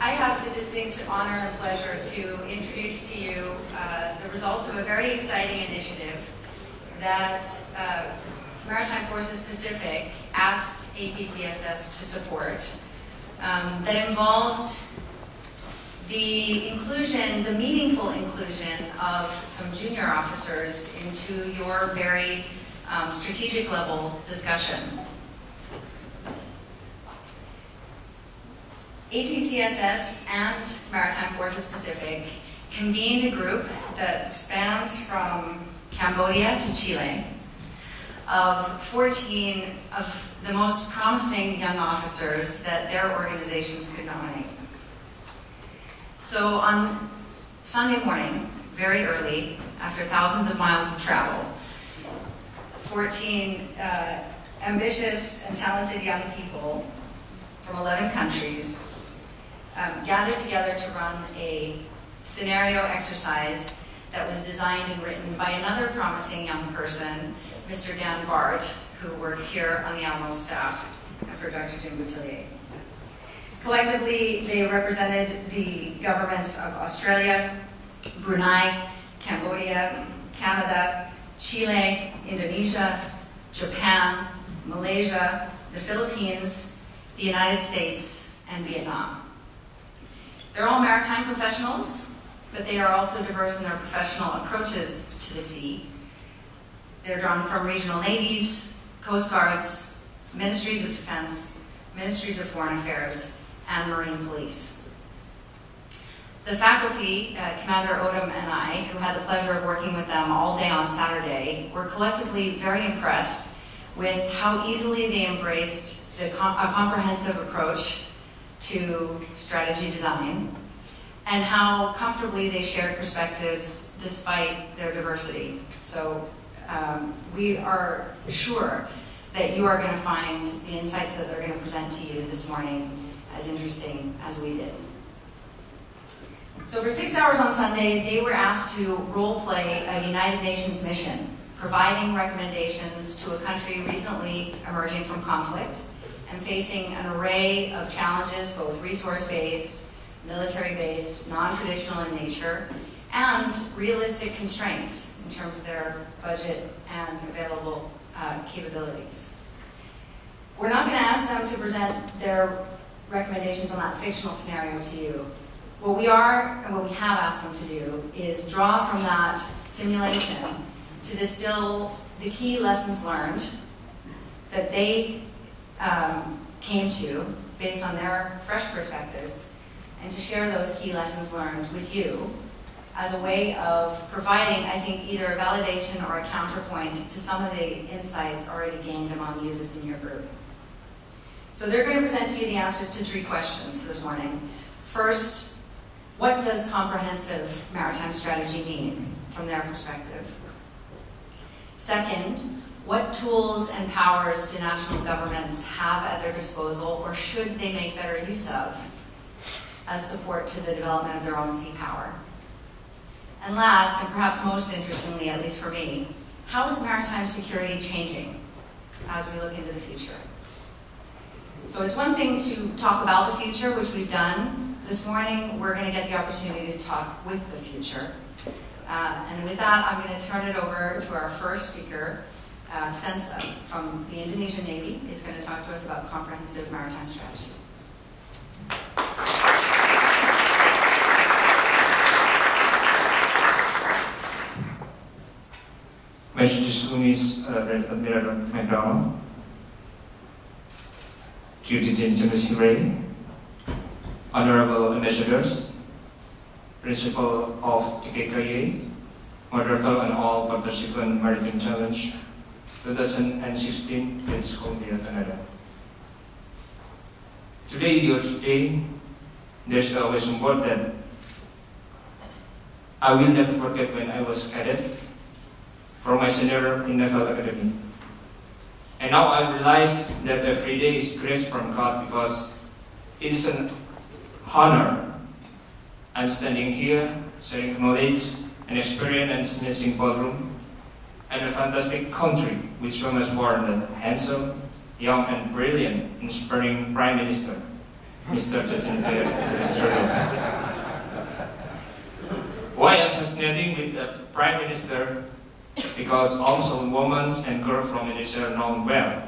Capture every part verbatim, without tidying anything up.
I have the distinct honor and pleasure to introduce to you uh, the results of a very exciting initiative that uh, Maritime Forces Pacific asked A P C S S to support, um, that involved the inclusion, the meaningful inclusion of some junior officers into your very um, strategic level discussion. A P C S S and Maritime Forces Pacific convened a group that spans from Cambodia to Chile of fourteen of the most promising young officers that their organizations could nominate. So on Sunday morning, very early, after thousands of miles of travel, fourteen uh, ambitious and talented young people from eleven countries Um, gathered together to run a scenario exercise that was designed and written by another promising young person, Mister Dan Bart, who works here on the Admiral's staff, and for Doctor Jim Boutilier. Collectively, they represented the governments of Australia, Brunei, Cambodia, Canada, Chile, Indonesia, Japan, Malaysia, the Philippines, the United States, and Vietnam. They're all maritime professionals, but they are also diverse in their professional approaches to the sea. They're drawn from regional navies, coast guards, ministries of defense, ministries of foreign affairs, and marine police. The faculty, uh, Commander Odom and I, who had the pleasure of working with them all day on Saturday, were collectively very impressed with how easily they embraced the com a comprehensive approach to strategy design, and how comfortably they shared perspectives despite their diversity. So um, we are sure that you are going to find the insights that they're going to present to you this morning as interesting as we did. So for six hours on Sunday, they were asked to role play a United Nations mission, providing recommendations to a country recently emerging from conflict and facing an array of challenges, both resource-based, military-based, non-traditional in nature, and realistic constraints in terms of their budget and available uh, capabilities. We're not going to ask them to present their recommendations on that fictional scenario to you. What we are, and what we have asked them to do, is draw from that simulation to distill the key lessons learned that they Um, came to based on their fresh perspectives, and to share those key lessons learned with you as a way of providing, I think, either a validation or a counterpoint to some of the insights already gained among you, the senior group. So they're going to present to you the answers to three questions this morning. First, what does comprehensive maritime strategy mean from their perspective? Second, what tools and powers do national governments have at their disposal, or should they make better use of, as support to the development of their own sea power? And last, and perhaps most interestingly, at least for me, how is maritime security changing as we look into the future? So it's one thing to talk about the future, which we've done. This morning, we're going to get the opportunity to talk with the future. Uh, and with that, I'm going to turn it over to our first speaker, Uh, Sensa from the Indonesian Navy, is going to talk to us about comprehensive maritime strategy. Majestuous Umis, Red Admiral Megraw, Deputy Minister Ray, Honorable Ambassadors, Principal of T K K A, Moderator and all participants Maritime Challenge twenty sixteen, Prince Columbia, Canada. Today, your day, there's a wisdom word that I will never forget when I was cadet for my senior in Naval Academy. And now I realize that every day is grace from God, because it is an honor. I'm standing here, sharing knowledge and experience in a single ballroom and a fantastic country with famous for the handsome, young, and brilliant, inspiring Prime Minister. Mister Justin Baird is external. Why I'm fascinating with the Prime Minister? Because also women and girls from Indonesia are known well,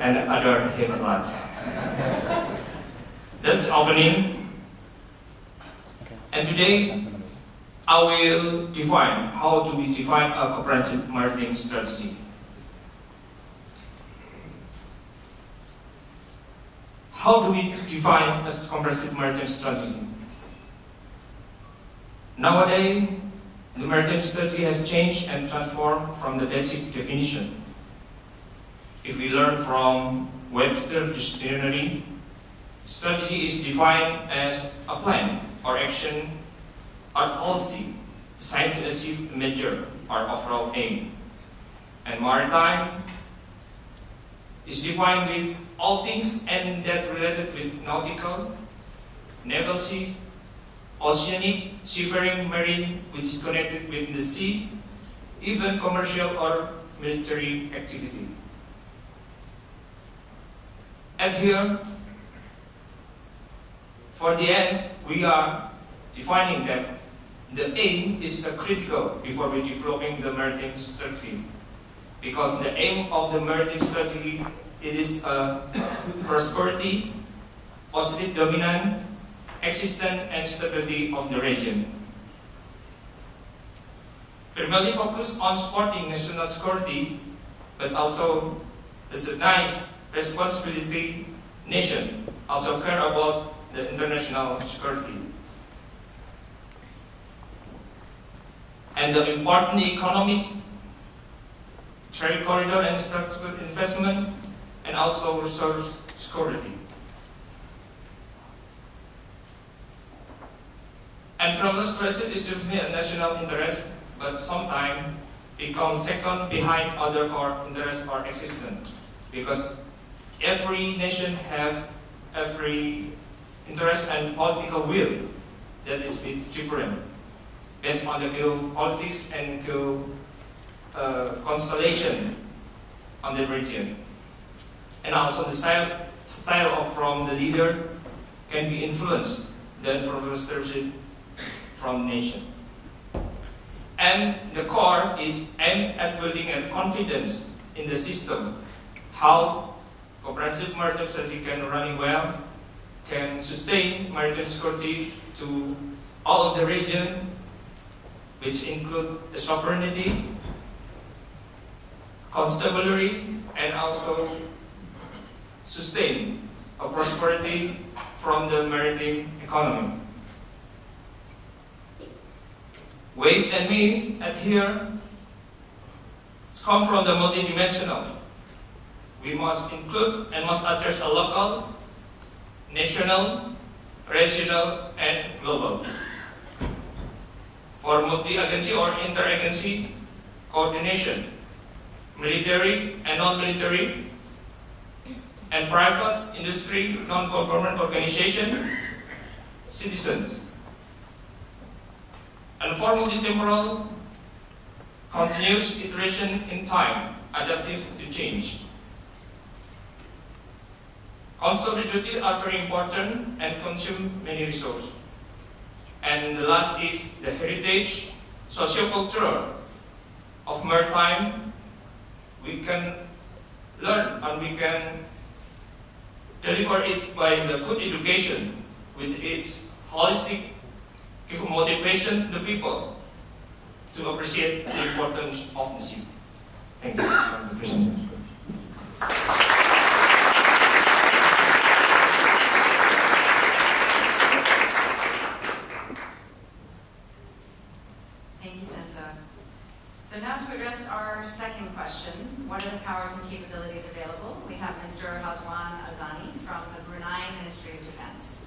and other him a lot. That's opening. And today, I will define how do we define a comprehensive maritime strategy. How do we define a comprehensive maritime strategy? Nowadays, the maritime strategy has changed and transformed from the basic definition. If we learn from Webster dictionary, strategy is defined as a plan or action or policy designed to achieve a major or overall aim. And maritime is defined with all things and that related with nautical, naval sea, oceanic, seafaring, marine, which is connected with the sea, even commercial or military activity. And here, for the ends, we are defining that the aim is a critical before we developing the maritime strategy, because the aim of the maritime strategy it is a prosperity, positive dominance, existence and stability of the region. Primarily focused on supporting national security, but also recognize responsibility nation also care about the international security. And the important economic, trade corridor and structural investment, and also resource security. And from the strategy is definitely a national interest, but sometimes becomes second behind other core interests or existence, because every nation have every interest and political will that is bit different based on the geopolitics and geo uh, constellation on the region. And also the style of from the leader can be influenced then from the strategy from nation. And the core is aimed at building a confidence in the system, how comprehensive maritime strategy can run well, can sustain maritime security to all of the region, which include sovereignty, constabulary, and also sustain a prosperity from the maritime economy. Ways and means at here come from the multidimensional. We must include and must address a local, national, regional, and global. For multi-agency or inter-agency coordination, military and non-military, and private, industry, non-government organization, citizens. And for multi-temporal, continuous iteration in time, adaptive to change. Constabulary duties are very important and consume many resources. And the last is the heritage, socio-cultural of maritime. We can learn and we can deliver it by the good education with its holistic, give motivation to people to appreciate the importance of the sea. Thank you. Thank you, Senza. So now to address our second question, what are the powers and capabilities available? We have Mister Hazwan Azani from the Brunei Ministry of Defense.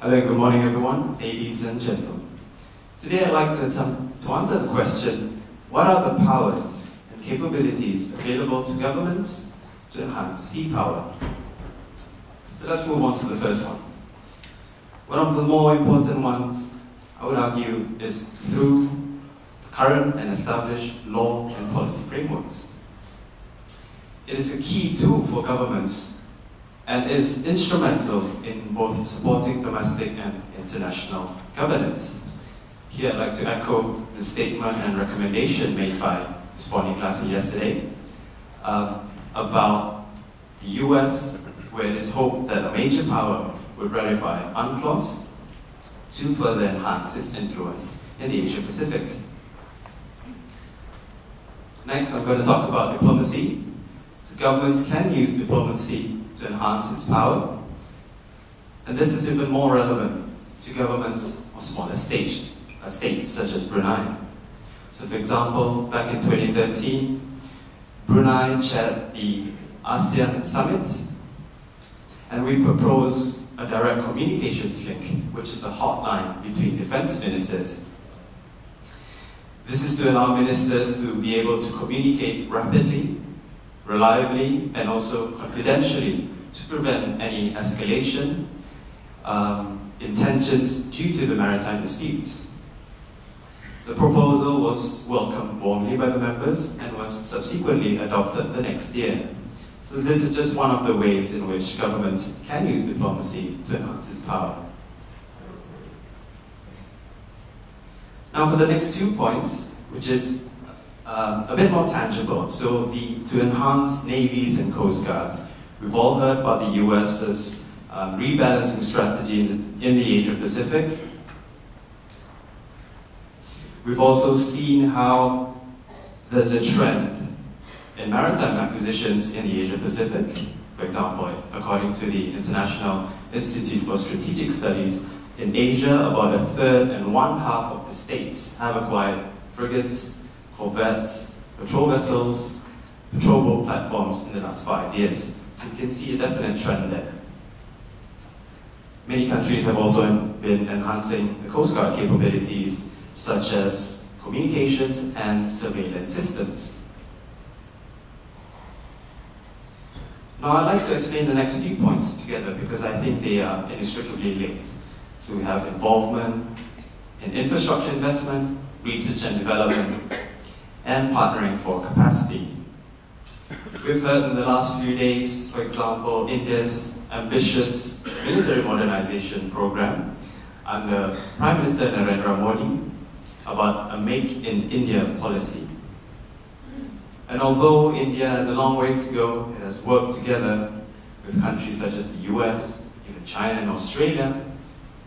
Hello, good morning everyone, ladies and gentlemen. Today I'd like to attempt to answer the question, what are the powers and capabilities available to governments to enhance sea power. So let's move on to the first one. One of the more important ones, I would argue, is through current and established law and policy frameworks. It is a key tool for governments and is instrumental in both supporting domestic and international governance. Here I'd like to echo the statement and recommendation made by Miz Bonnie Glaser yesterday um, about the U S, where it is hoped that a major power would ratify UNCLOS to further enhance its influence in the Asia Pacific. Next, I'm going to talk about diplomacy. So governments can use diplomacy to enhance its power, and this is even more relevant to governments of smaller stage, uh, states such as Brunei. So for example, back in twenty thirteen, Brunei chaired the ASEAN Summit, and we proposed a direct communications link, which is a hotline between defense ministers. This is to allow ministers to be able to communicate rapidly, reliably, and also confidentially to prevent any escalation um, in tensions due to the maritime disputes. The proposal was welcomed warmly by the members and was subsequently adopted the next year. So this is just one of the ways in which governments can use diplomacy to enhance its power. Now for the next two points, which is Um, a bit more tangible. So the, to enhance navies and coast guards. We've all heard about the U S's um, rebalancing strategy in, in the Asia Pacific. We've also seen how there's a trend in maritime acquisitions in the Asia Pacific. For example, according to the International Institute for Strategic Studies, in Asia, about a third and one half of the states have acquired frigates, corvettes, patrol vessels, patrol boat platforms in the last five years. So you can see a definite trend there. Many countries have also been enhancing the Coast Guard capabilities, such as communications and surveillance systems. Now I'd like to explain the next few points together because I think they are inextricably linked. So we have involvement in infrastructure investment, research and development, and partnering for capacity. We've heard in the last few days, for example, India's ambitious military modernization program under Prime Minister Narendra Modi about a Make in India policy. And although India has a long way to go, it has worked together with countries such as the U S, even China and Australia,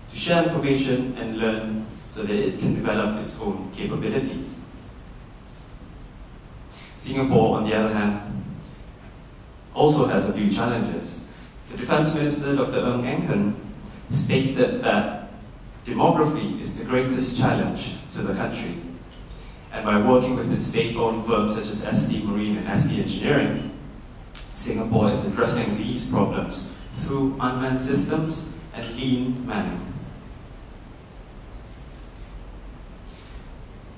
to share information and learn so that it can develop its own capabilities. Singapore, on the other hand, also has a few challenges. The Defense Minister, Doctor Ng Eng Hen, stated that demography is the greatest challenge to the country. And by working with its state-owned firms such as S T Marine and S T Engineering, Singapore is addressing these problems through unmanned systems and lean manning.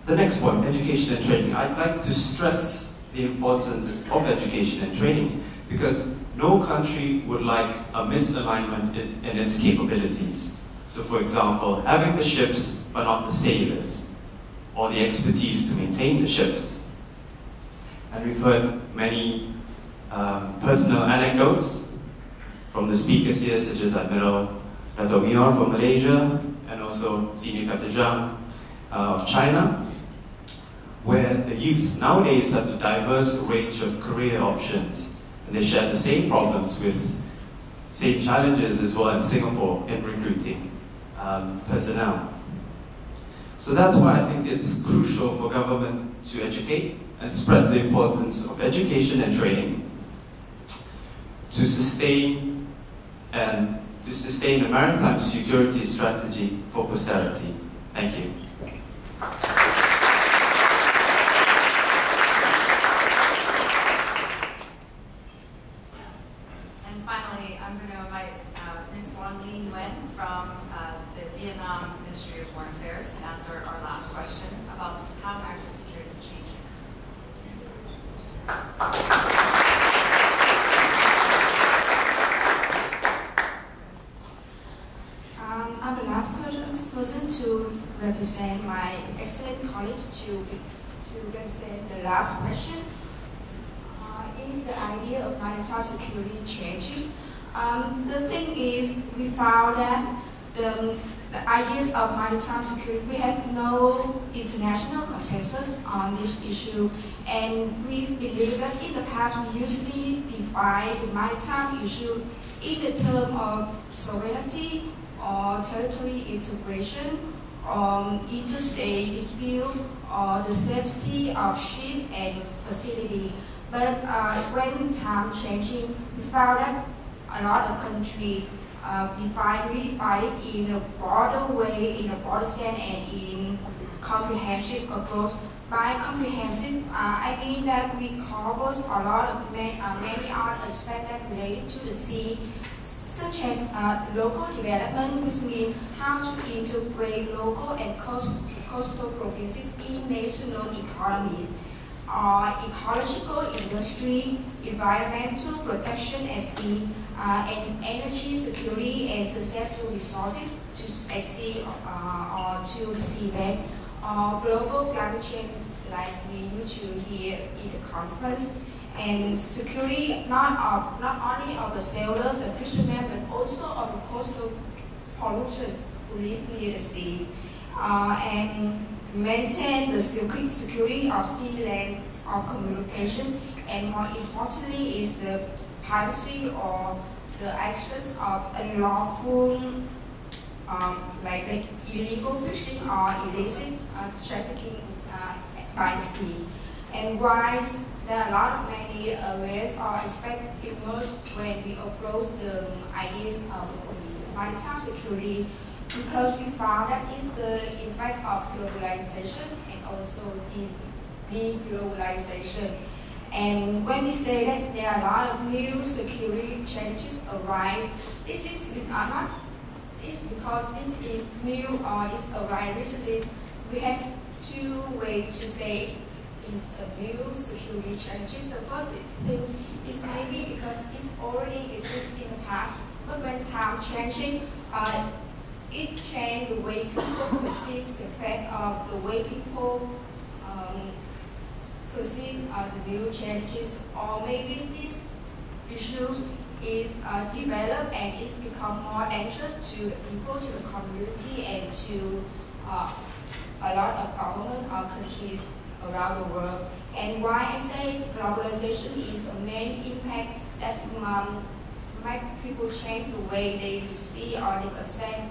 The next point, education and training. I'd like to stress the importance of education and training because no country would like a misalignment in, in its capabilities. So for example, having the ships but not the sailors, or the expertise to maintain the ships. And we've heard many um, personal anecdotes from the speakers here, such as Admiral Datuk Minor from Malaysia, and also Senior Captain Zhang uh, of China, where the youths nowadays have a diverse range of career options, and they share the same problems with same challenges as well in Singapore in recruiting um, personnel. So that's why I think it's crucial for government to educate and spread the importance of education and training to sustain and to sustain a maritime security strategy for posterity. Thank you. Our last question about how maritime security is changing. represent my excellent colleague to, to represent the last question. Uh, is the idea of maritime security changing? Um, the thing is, we found that the, the ideas of maritime security, we have no international consensus on this issue, and we believe that in the past we usually define the maritime issue in the term of sovereignty or territory integration, or interstate dispute, or the safety of ship and facility. But uh, when time changing, we found that a lot of countries uh, define, redefine it in a broader way, in a broader sense, and in comprehensive approach. By comprehensive, uh, I mean that we cover a lot of many, uh, many other aspects that relate to the sea, such as uh, local development, which means how to integrate local and coast, coastal provinces in national economy, or uh, ecological industry, environmental protection at sea, uh, and energy security and access to resources to at sea uh, or to the seabed, or global climate change like we usually hear in the conference, and security not of not only of the sailors and fishermen but also of the coastal polluters who live near the sea, uh, and maintain the security of sea, land, or communication, and more importantly is the privacy or the actions of unlawful, um, like the illegal fishing or illicit uh, trafficking uh, by the sea. And why there are a lot of many areas or aspects emerged when we approach the ideas of maritime security, because we found that it's the impact of globalization and also the de-globalization. And when we say that there are a lot of new security challenges arise, this is uh, not it's because it is new or it's arrived recently. We have two ways to say is a new security challenges. The first thing is maybe because it already exists in the past, but when time changing, uh, it changed the way people perceive the fact of the way people um, perceive uh, the new challenges, or maybe these issues is uh, developed and it's become more anxious to the people, to the community, and to uh, a lot of government or countries around the world. And why I say globalization is a main impact that um, might people change the way they see or they concept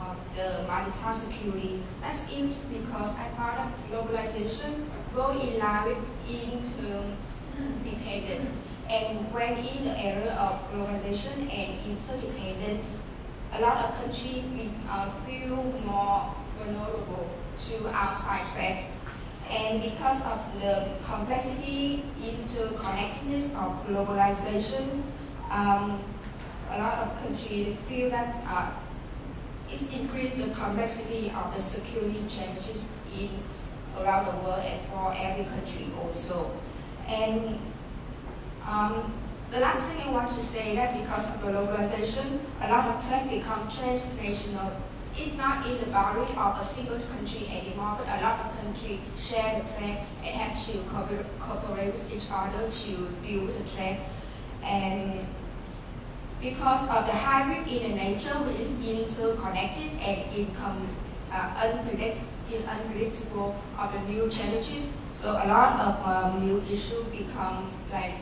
of the maritime security. That's it because I found that globalization goes in line with interdependent. And when in the era of globalization and interdependent, a lot of countries uh, feel more vulnerable to outside threat. And because of the complexity, interconnectedness of globalization, um, a lot of countries feel that uh, it's increased the complexity of the security challenges in around the world and for every country also. And um, the last thing I want to say that because of globalization, a lot of threats become transnational. It's not in the boundary of a single country anymore, but a lot of countries share the threat and have to cooperate with each other to deal with the threat. And because of the hybrid in the nature, which is interconnected and income, uh, unpredict unpredictable of the new challenges, so a lot of um, new issues become like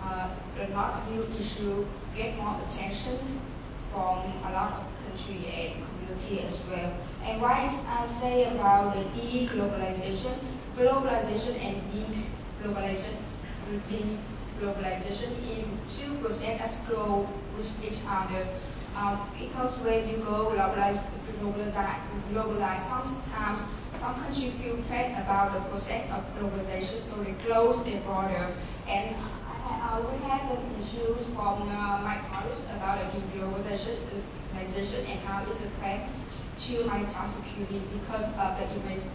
uh, a lot of new issues get more attention from a lot of countries and community as well. And why I say about the de-globalization, globalization and de-globalization, de globalization is two processes that go with each other. Um, because when you go globalize, globalize, globalize, sometimes some countries feel bad about the process of globalization, so they close their border. And I, I, we had issues from uh, my colleagues about the globalization and how it's a threat to maritime security because of the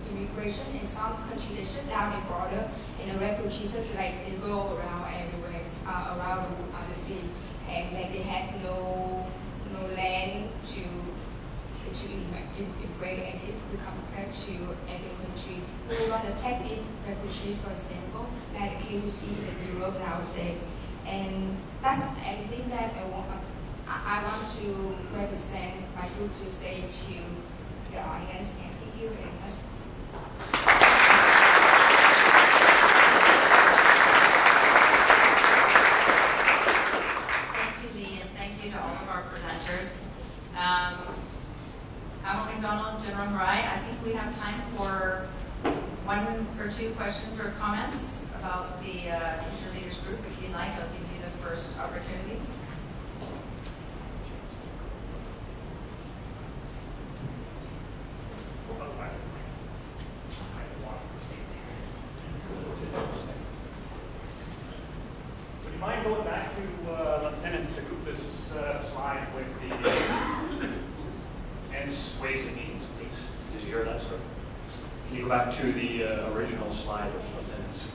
immigration in some countries. They shut down their border and the refugees just like they go around everywhere, uh, around the, uh, the sea, and like they have no no land to country in Ukraine, and if we compare to any country, we want to take in refugees, for example, like the K G C in Europe nowadays. And that's anything that I want, I want to represent my group to say to the audience. And thank you very much. Two questions or comments about the uh, Future Leaders Group. If you'd like, I'll give you the first opportunity. Would you mind going back to uh, Lieutenant Sagupa's uh, slide with the ends, ways, and means, please? Did you hear that, sir? Can you go back to the uh, original slide of events?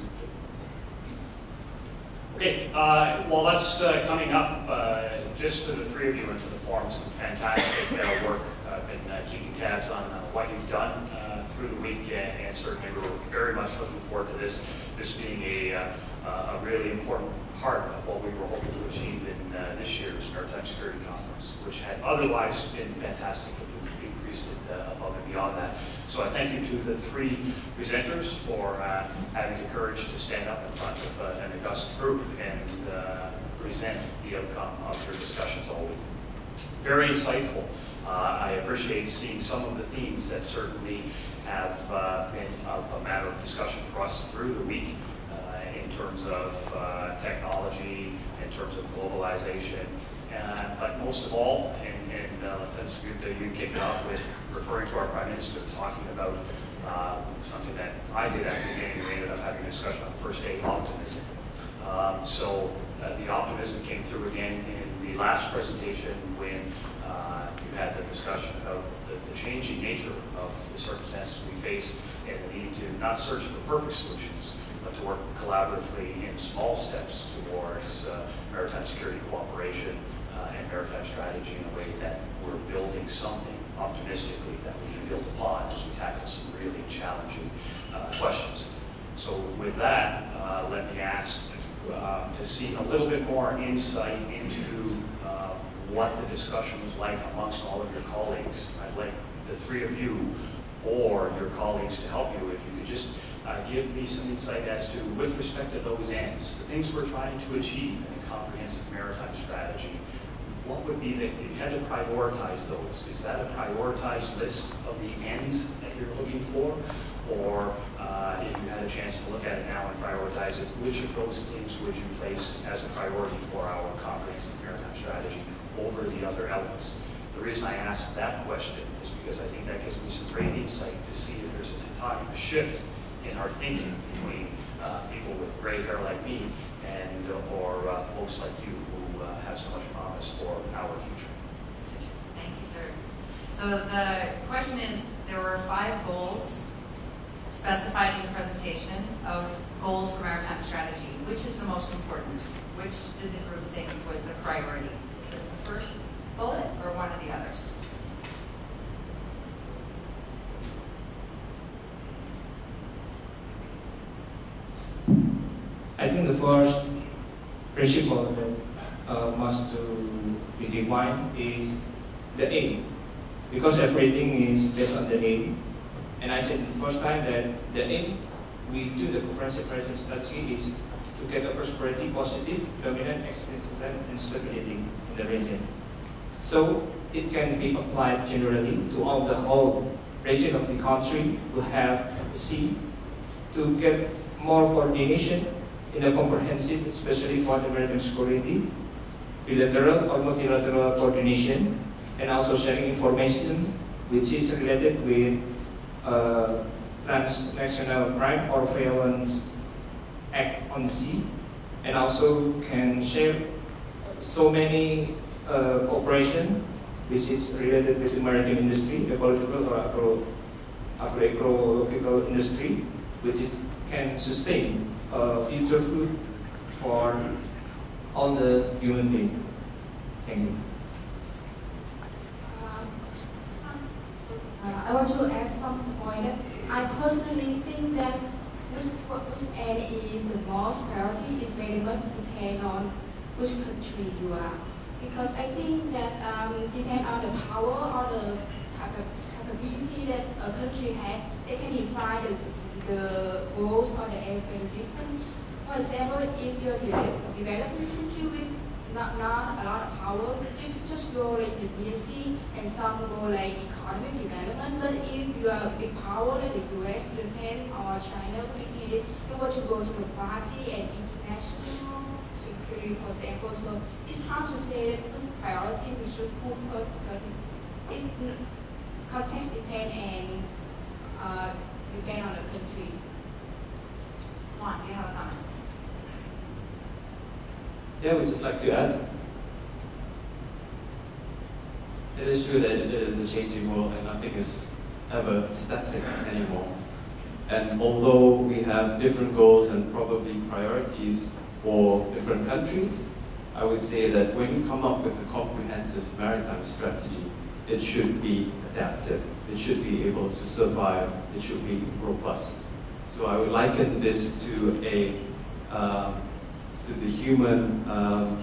Okay, uh, while that's uh, coming up, uh, just to the three of you and to the forum, some fantastic uh, work. I've been uh, keeping tabs on uh, what you've done uh, through the week, and, and certainly we're very much looking forward to this, this being a, uh, a really important part of what we were hoping to achieve in uh, this year's Maritime Security Conference, which had otherwise been fantastic. It, uh, above and beyond that. So I thank you to the three presenters for uh, having the courage to stand up in front of uh, an august group and uh, present the outcome of your discussions all week. Very insightful. Uh, I appreciate seeing some of the themes that certainly have uh, been a matter of discussion for us through the week uh, in terms of uh, technology, in terms of globalization, Uh, but most of all, and, and uh, that's good that you kicked off with referring to our Prime Minister talking about uh, something that I did at the beginning. We ended up having a discussion on the first day, optimism. Um, so uh, the optimism came through again in the last presentation when uh, you had the discussion about the, the changing nature of the circumstances we face and the need to not search for perfect solutions, but to work collaboratively in small steps towards uh, maritime security cooperation Uh, and maritime strategy in a way that we're building something optimistically that we can build upon as we tackle some really challenging uh, questions. So with that, uh, let me ask uh, to see a little bit more insight into uh, what the discussion was like amongst all of your colleagues. I'd like the three of you or your colleagues to help you if you could just uh, give me some insight as to, with respect to those ends, the things we're trying to achieve in a comprehensive maritime strategy. What would be the, if you had to prioritize those, is that a prioritized list of the ends that you're looking for? Or uh, if you had a chance to look at it now and prioritize it, which of those things would you place as a priority for our comprehensive maritime strategy over the other elements? The reason I ask that question is because I think that gives me some great insight to see if there's a time, a shift in our thinking between uh, people with gray hair like me and or uh, folks like you who uh, have so much promise for our future. Thank you. Thank you, sir. So the question is, there were five goals specified in the presentation of goals for maritime strategy. Which is the most important? Which did the group think was the priority? Was it the first bullet or one of the others? I think the first principle that uh, must to be defined is the aim, because everything is based on the aim. And I said the first time that the aim we do the comprehensive maritime strategy is to get a prosperity, positive, dominant, extensive, and stability in the region. So it can be applied generally to all the whole region of the country to have sea, to get more coordination in a comprehensive, especially for the maritime security, bilateral or multilateral coordination, and also sharing information which is related with uh, transnational crime or violence act on the sea, and also can share so many uh, operations which is related with the maritime industry, the ecological or agro, agroecological industry, which is, can sustain Uh, future food for all the human beings. Thank you. Um, some I want to add some point. I personally think that which, which area is the most priority is very much depend on which country you are. Because I think that um, depend on the power or the capability that a country has, they can define the, the goals or the aim very different. For example, if you're developing country with not, not a lot of power, just, just go like the D S C and some go like economic development. But if you are big power like the U S, Japan, or China, you want to go to the F A S I and international security, for example. So it's hard to say that what's priority we should move first because it's context depend and uh, depend on the country. Mark, do you have a comment? Yeah, we'd just like to add. It is true that it is a changing world and nothing is ever static anymore. And although we have different goals and probably priorities for different countries, I would say that when you come up with a comprehensive maritime strategy, it should be adaptive. It should be able to survive. It should be robust. So I would liken this to a um, to the human um,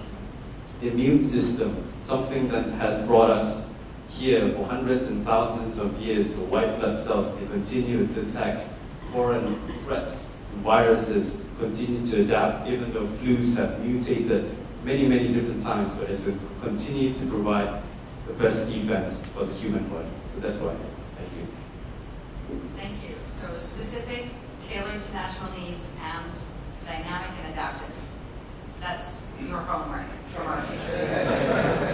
immune system, something that has brought us here for hundreds and thousands of years. The white blood cells, they continue to attack foreign threats. Viruses continue to adapt, even though flus have mutated many, many different times, but it's a, continue to provide the best defense for the human body. So that's why. Thank you. Thank you. So specific, tailored to national needs, and dynamic and adaptive. That's your homework for our future.